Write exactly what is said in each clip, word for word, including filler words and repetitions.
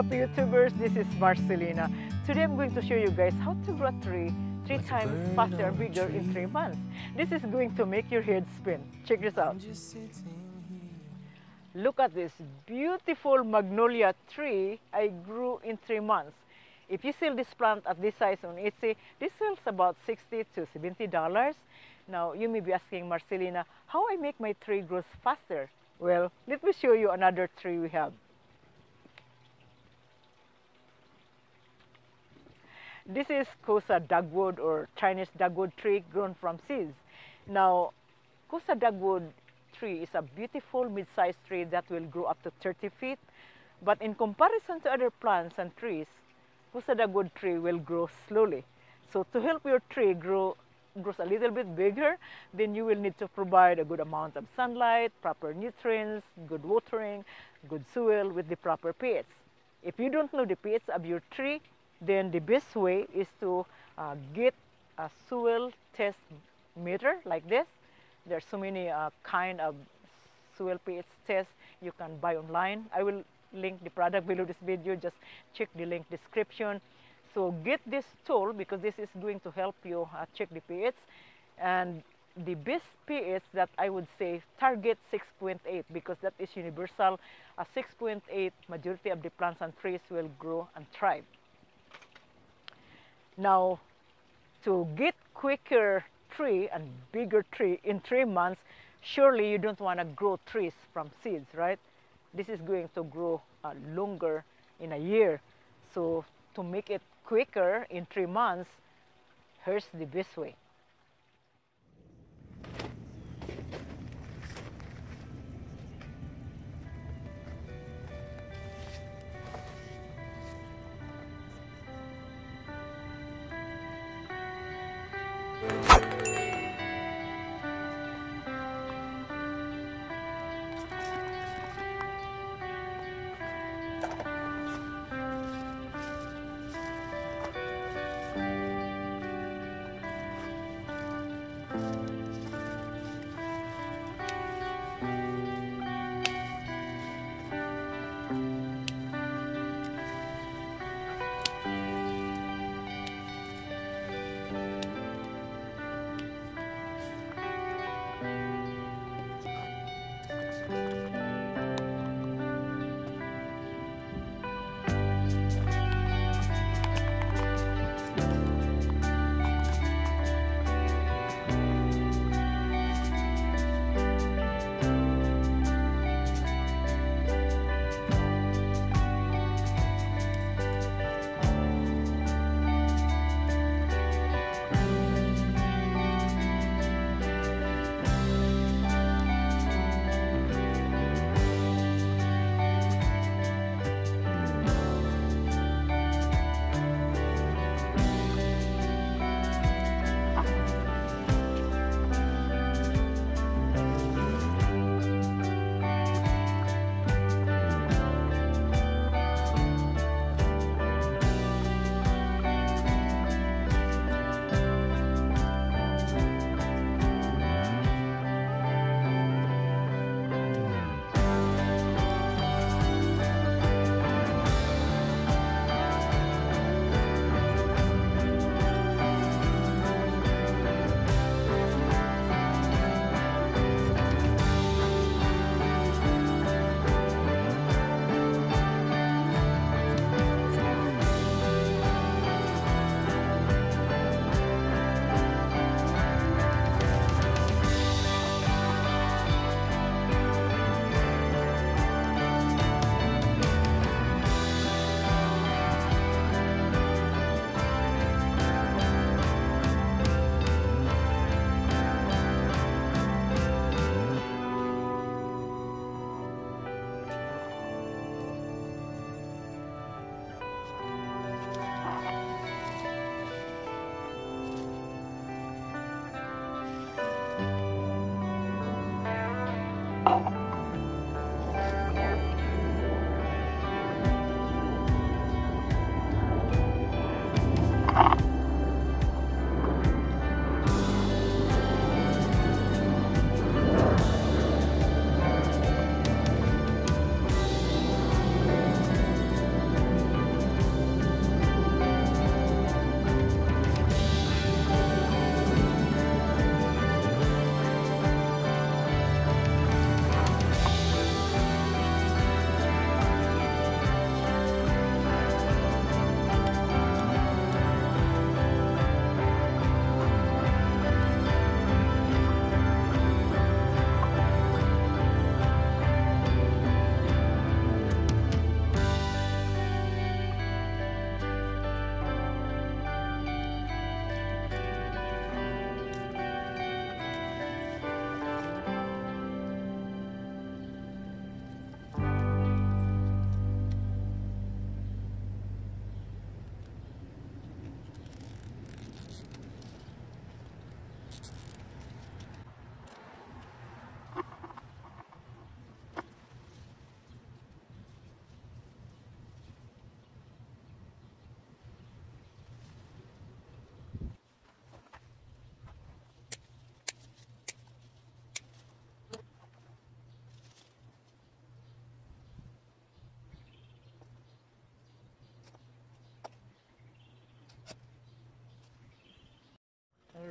up, YouTubers? This is Marcelina. Today I'm going to show you guys how to grow tree three like times faster and bigger in three months. This is going to make your head spin. Check this out. Look at this beautiful magnolia tree I grew in three months. If you sell this plant at this size on Etsy, this sells about sixty to seventy dollars. Now, you may be asking, Marcelina, how I make my tree grow faster? Well, let me show you another tree we have. This is Kousa Dogwood or Chinese Dogwood tree grown from seeds. Now, Kousa Dogwood tree is a beautiful mid-sized tree that will grow up to thirty feet. But in comparison to other plants and trees, Kousa Dogwood tree will grow slowly. So to help your tree grow grows a little bit bigger, then you will need to provide a good amount of sunlight, proper nutrients, good watering, good soil with the proper pH. If you don't know the pH of your tree, then the best way is to uh, get a soil test meter like this. There's so many uh, kind of soil pH tests you can buy online. I will link the product below this video. Just check the link description. So get this tool because this is going to help you uh, check the pH. And the best pH that I would say target six point eight because that is universal. A six point eight majority of the plants and trees will grow and thrive. Now, to get quicker tree and bigger tree in three months, surely you don't want to grow trees from seeds, right? This is going to grow uh, longer in a year. So to make it quicker in three months, here's the best way.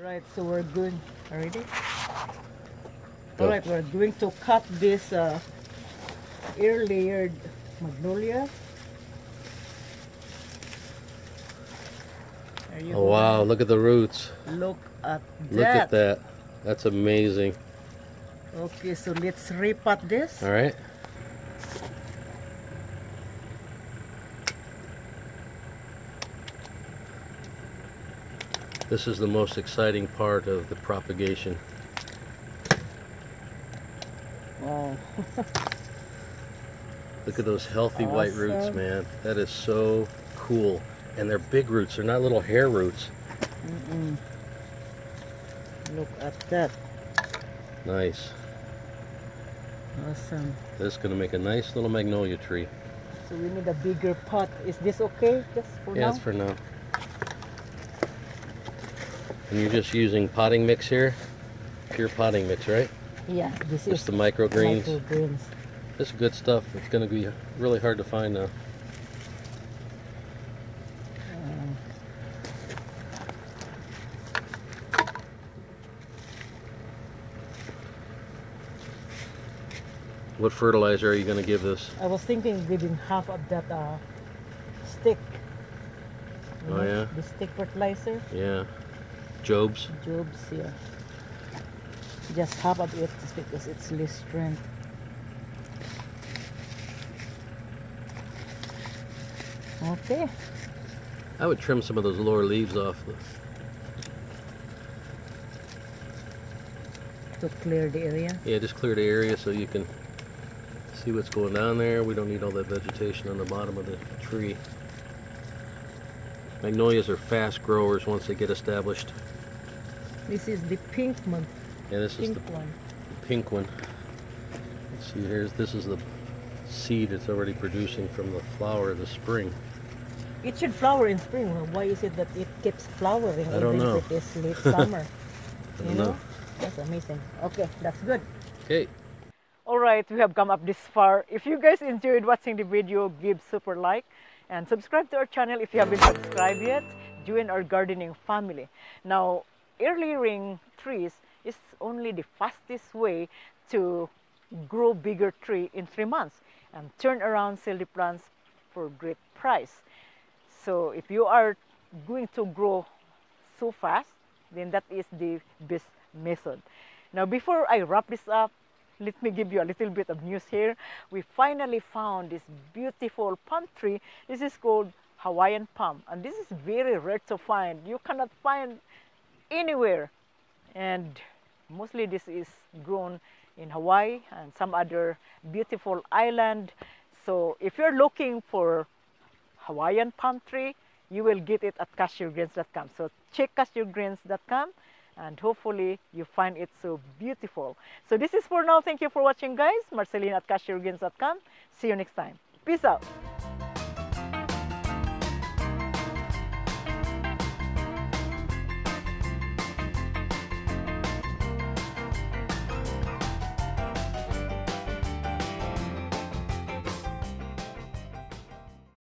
Alright, so we're going already. Alright, we're going to cut this uh, air-layered magnolia. There you oh go. Wow, look at the roots. Look at that. Look at that. That's amazing. Okay, so let's repot this. Alright. This is the most exciting part of the propagation. Wow. Look at those healthy awesome. White roots, man. That is so cool. And they're big roots. They're not little hair roots. Mm-mm. Look at that. Nice. Awesome. This is going to make a nice little magnolia tree. So we need a bigger pot. Is this okay just for yeah, now? Yes, for now. And you're just using potting mix here? Pure potting mix, right? Yeah, this just is the microgreens. microgreens. This is good stuff. It's going to be really hard to find now. What fertilizer are you going to give this? I was thinking giving half of that uh, stick. You oh, know, yeah? The stick fertilizer. Yeah. Jobs? Jobs, yeah. Just half of it because it's less strength. Okay. I would trim some of those lower leaves off. To clear the area? Yeah, just clear the area so you can see what's going down there. We don't need all that vegetation on the bottom of the tree. Magnolias are fast growers once they get established. This is the pink one. Yeah, this pink is the one. pink one. Let's see, here's this is the seed it's already producing from the flower of the spring. It should flower in spring. Well, why is it that it keeps flowering I don't even know. If it is late summer? I don't you know? know? That's amazing. Okay, that's good. Okay. Alright, we have come up this far. If you guys enjoyed watching the video, give super like. And subscribe to our channel if you haven't subscribed yet. Join our gardening family. Now, air-layering trees is only the fastest way to grow bigger tree in three months and turn around, sell the plants for great price. So if you are going to grow so fast, then that is the best method. Now, before I wrap this up, let me give you a little bit of news here. We finally found this beautiful palm tree. This is called Hawaiian palm, and this is very rare to find. You cannot find anywhere, and mostly this is grown in Hawaii and some other beautiful island. So if you're looking for Hawaiian palm tree, you will get it at cashew greens dot com. So check cashew greens dot com. And hopefully you find it so beautiful. So this is for now. Thank you for watching, guys. Marcelina at cashew greens dot com. See you next time. Peace out.